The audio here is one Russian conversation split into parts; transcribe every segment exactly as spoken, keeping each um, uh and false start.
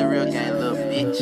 a real game, little bitch.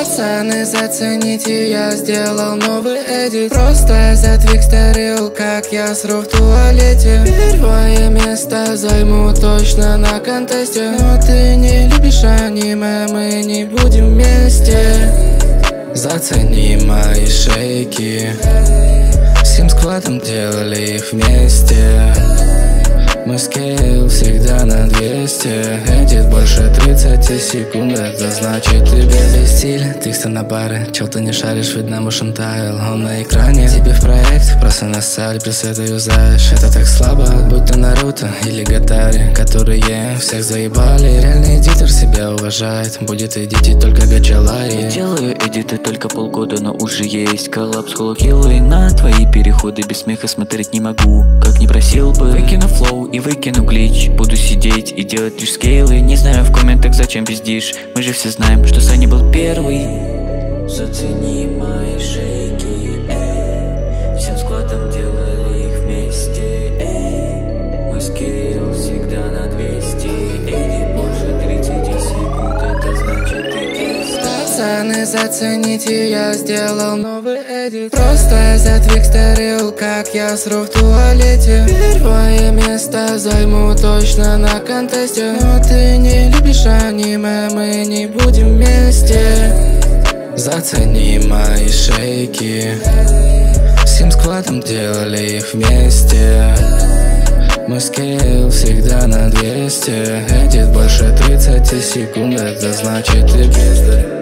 Пацаны, зацените, я сделал новый эдит. Просто затвикстерил, как я сру в туалете. Первое место займу точно на контесте. Но ты не любишь аниме, мы не будем вместе. Зацени мои шейки, всем складом делали их вместе. Мы скейл всегда на двести, эдит больше тридцати секунд. Это значит ты без стиля, текста на бары. Чел ты не шаришь, видно мушен тайл. Он на экране, тебе в проект, просто нассали, плюс это юзаешь. Это так слабо, будь то Наруто или Гатари, которые всех заебали. Реальный эдитор себя уважает, будет эдитить только гача лайф. Делаю эдиты только полгода, но уже есть коллапс холокилы. На твои переходы без смеха смотреть не могу, как не просил бы. Выкину флоу и выкину глич, буду сидеть и делать лишь скейлы. Не знаю в комментах, зачем пиздишь, мы же все знаем, что Саня был первый. Зацени мои шейки, эй, всем складом делали их вместе, эй, мы скейл всегда на двести, эй, больше тридцати секунд, это значит ты пиздишь. Пацаны, зацените, я сделал новый эдит. Просто затвикстерил, как я сру в туалете. Первое место займу точно на контесте. Но ты не любишь аниме, мы не будем вместе. Зацени мои шейки, всем складом делали их вместе. Мы скейл всегда на двести, эдит больше тридцати секунд, это значит ты пизда.